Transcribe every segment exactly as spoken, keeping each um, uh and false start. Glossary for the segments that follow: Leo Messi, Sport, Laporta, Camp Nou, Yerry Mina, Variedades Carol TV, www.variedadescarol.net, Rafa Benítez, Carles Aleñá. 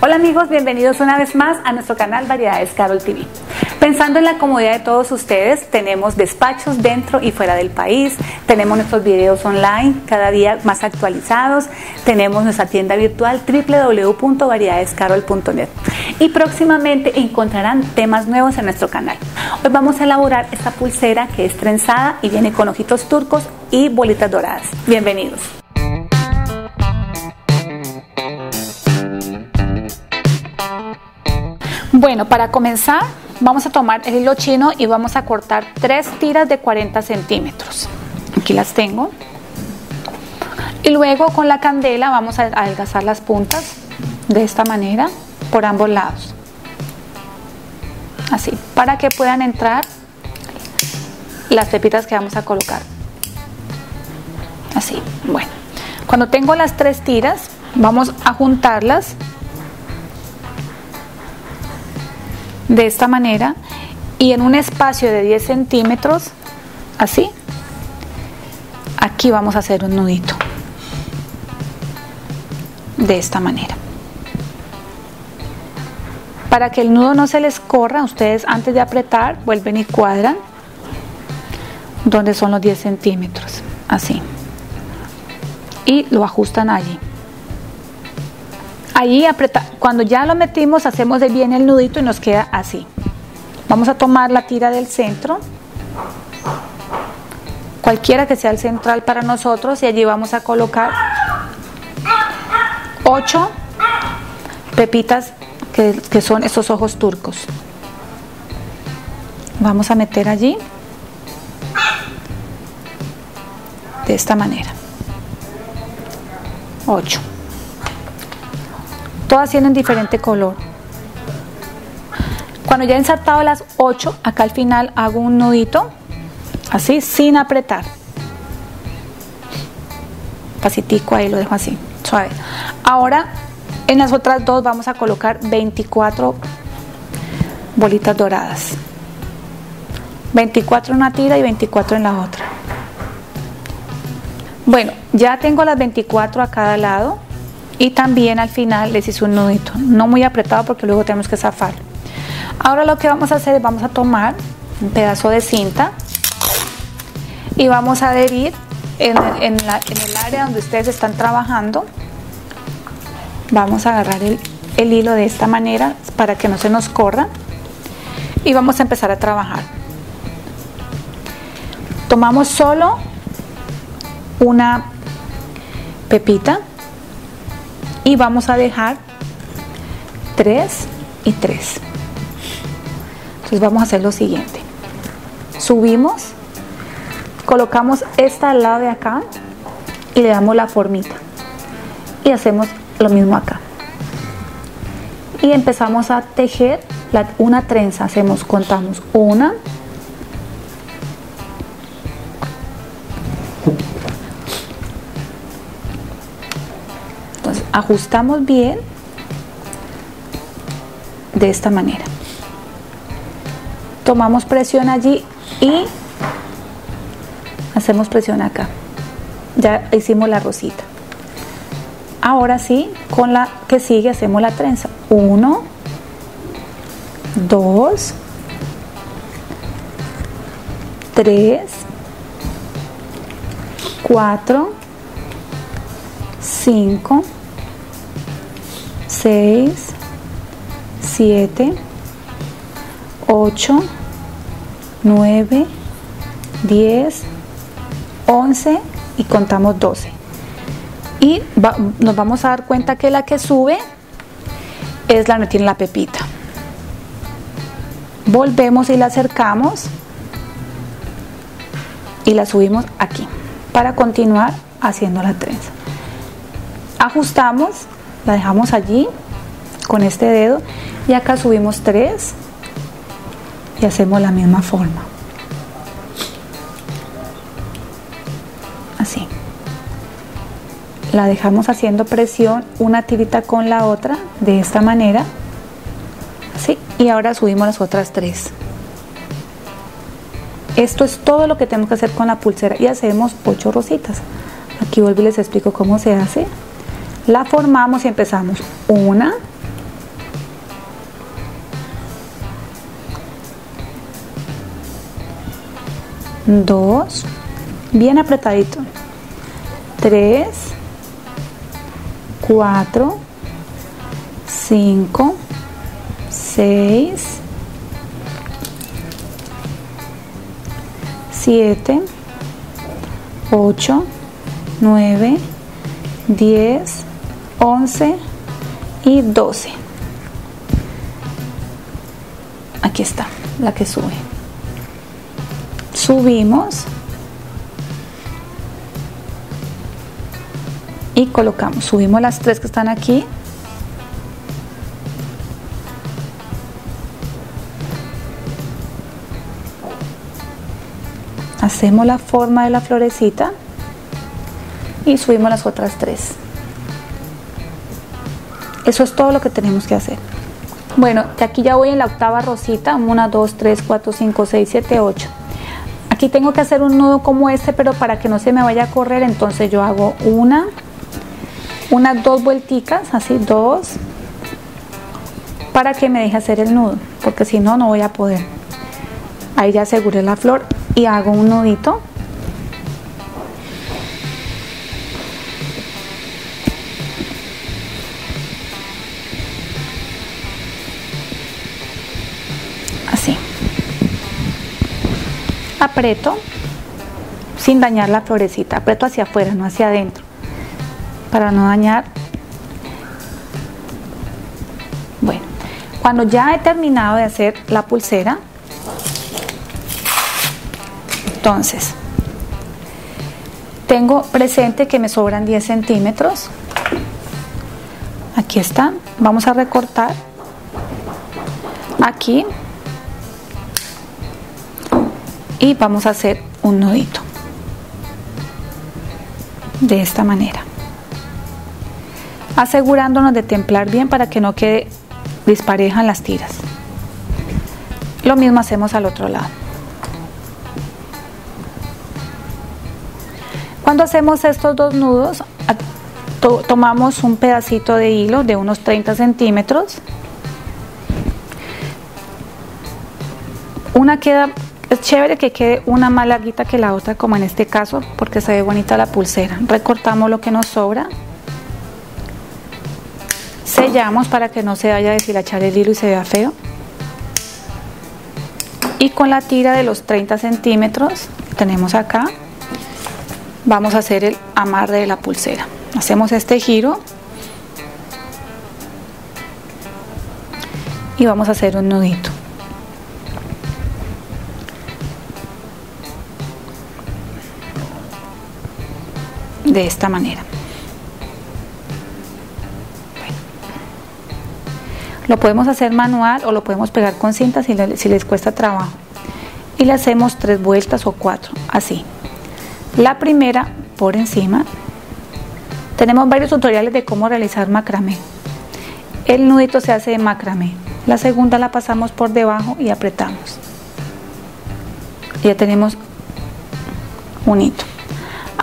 Hola amigos, bienvenidos una vez más a nuestro canal Variedades Carol T V. Pensando en la comodidad de todos ustedes, tenemos despachos dentro y fuera del país, tenemos nuestros videos online cada día más actualizados, tenemos nuestra tienda virtual w w w punto variedades carol punto net y próximamente encontrarán temas nuevos en nuestro canal. Hoy vamos a elaborar esta pulsera que es trenzada y viene con ojitos turcos y bolitas doradas. Bienvenidos. Bueno, para comenzar vamos a tomar el hilo chino y vamos a cortar tres tiras de cuarenta centímetros. Aquí las tengo. Y luego con la candela vamos a adelgazar las puntas de esta manera por ambos lados. Así, para que puedan entrar las pepitas que vamos a colocar. Así, bueno. Cuando tengo las tres tiras, vamos a juntarlas de esta manera y en un espacio de diez centímetros, así, aquí vamos a hacer un nudito de esta manera. Para que el nudo no se les corra, ustedes antes de apretar vuelven y cuadran donde son los diez centímetros, así, y lo ajustan allí. Ahí aprieta, cuando ya lo metimos hacemos bien el nudito y nos queda así. Vamos a tomar la tira del centro, cualquiera que sea el central para nosotros, y allí vamos a colocar ocho pepitas que, que son esos ojos turcos. Vamos a meter allí de esta manera, ocho. Todas tienen diferente color. Cuando ya he ensartado las ocho, acá al final hago un nudito, así, sin apretar. Pasitico, ahí lo dejo así, suave. Ahora, en las otras dos vamos a colocar veinticuatro bolitas doradas. veinticuatro en una tira y veinticuatro en la otra. Bueno, ya tengo las veinticuatro a cada lado. Y también al final les hice un nudito, no muy apretado porque luego tenemos que zafar. Ahora lo que vamos a hacer es vamos a tomar un pedazo de cinta y vamos a adherir en el, en la, en el área donde ustedes están trabajando. Vamos a agarrar el, el hilo de esta manera para que no se nos corra y vamos a empezar a trabajar. Tomamos solo una pepita y vamos a dejar tres y tres. Entonces vamos a hacer lo siguiente: subimos, colocamos esta al lado de acá y le damos la formita y hacemos lo mismo acá y empezamos a tejer la, una trenza. Hacemos, contamos una, ajustamos bien de esta manera, tomamos presión allí y hacemos presión acá. Ya hicimos la rosita. Ahora sí, con la que sigue hacemos la trenza. Uno, dos, tres, cuatro, cinco, seis, siete, ocho, nueve, diez, once y contamos doce. Y va, nos vamos a dar cuenta que la que sube es la que tiene la pepita. Volvemos y la acercamos y la subimos aquí para continuar haciendo la trenza. Ajustamos. La dejamos allí con este dedo y acá subimos tres y hacemos la misma forma, así. La dejamos haciendo presión una tirita con la otra de esta manera, así, y ahora subimos las otras tres. Esto es todo lo que tenemos que hacer con la pulsera y hacemos ocho rositas. Aquí vuelvo y les explico cómo se hace. La formamos y empezamos. Una. Dos. Bien apretadito. Tres. Cuatro. Cinco. Seis. Siete. Ocho. nueve, diez, once y doce. Aquí está la que sube. Subimos y colocamos. Subimos las tres que están aquí. Hacemos la forma de la florecita. Y subimos las otras tres. Eso es todo lo que tenemos que hacer. Bueno, aquí ya voy en la octava rosita. Una, dos, tres, cuatro, cinco, seis, siete, ocho. Aquí tengo que hacer un nudo como este, pero para que no se me vaya a correr, entonces yo hago una, unas dos vuelticas, así dos, para que me deje hacer el nudo, porque si no, no voy a poder. Ahí ya aseguré la flor y hago un nudito. Aprieto sin dañar la florecita, aprieto hacia afuera, no hacia adentro, para no dañar. Bueno, cuando ya he terminado de hacer la pulsera, entonces tengo presente que me sobran diez centímetros. Aquí está, vamos a recortar aquí y vamos a hacer un nudito de esta manera, asegurándonos de templar bien para que no quede dispareja en las tiras. Lo mismo hacemos al otro lado. Cuando hacemos estos dos nudos, to- tomamos un pedacito de hilo de unos treinta centímetros. Una queda Es chévere que quede una más larguita que la otra, como en este caso, porque se ve bonita la pulsera. Recortamos lo que nos sobra. Sellamos para que no se vaya a deshilachar el hilo y se vea feo. Y con la tira de los treinta centímetros que tenemos acá, vamos a hacer el amarre de la pulsera. Hacemos este giro. Y vamos a hacer un nudito. De esta manera. Bueno. Lo podemos hacer manual o lo podemos pegar con cinta si, le, si les cuesta trabajo. Y le hacemos tres vueltas o cuatro, así. La primera por encima. Tenemos varios tutoriales de cómo realizar macramé. El nudito se hace de macramé. La segunda la pasamos por debajo y apretamos. Ya tenemos un hito.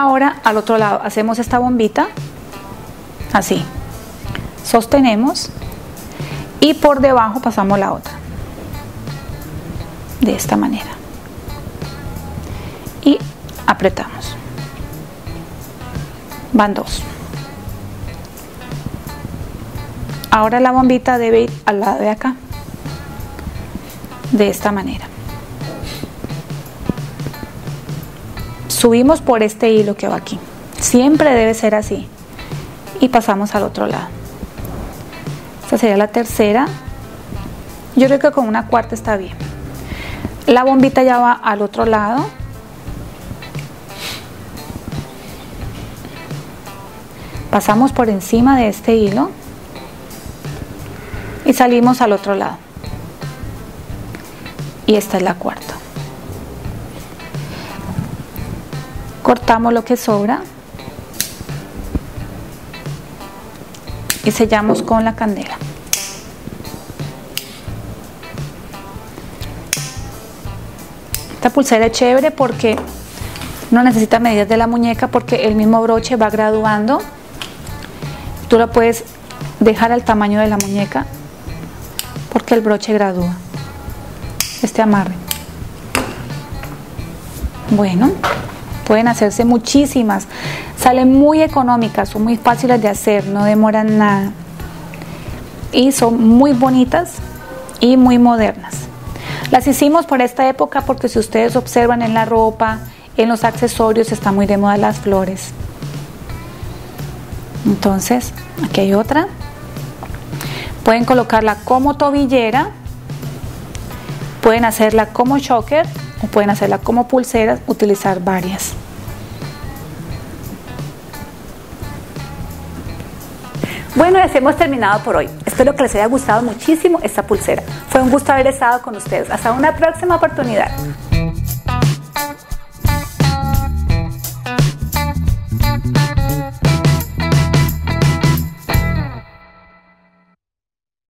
Ahora al otro lado hacemos esta bombita, así, sostenemos y por debajo pasamos la otra, de esta manera, y apretamos, van dos. Ahora la bombita debe ir al lado de acá, de esta manera. Subimos por este hilo que va aquí, siempre debe ser así, y pasamos al otro lado. Esta sería la tercera. Yo creo que con una cuarta está bien. La bombita ya va al otro lado, pasamos por encima de este hilo y salimos al otro lado, y esta es la cuarta. Cortamos lo que sobra y sellamos con la candela. Esta pulsera es chévere porque No necesita medidas de la muñeca porque el mismo broche va graduando. Tú la puedes dejar al tamaño de la muñeca porque el broche gradúa este amarre. Bueno, pueden hacerse muchísimas, salen muy económicas, son muy fáciles de hacer, no demoran nada y son muy bonitas y muy modernas. Las hicimos por esta época porque si ustedes observan en la ropa, en los accesorios, están muy de moda las flores. Entonces, aquí hay otra. Pueden colocarla como tobillera, pueden hacerla como choker o pueden hacerla como pulseras, utilizar varias. Bueno, les hemos terminado por hoy. Espero que les haya gustado muchísimo esta pulsera. Fue un gusto haber estado con ustedes. Hasta una próxima oportunidad.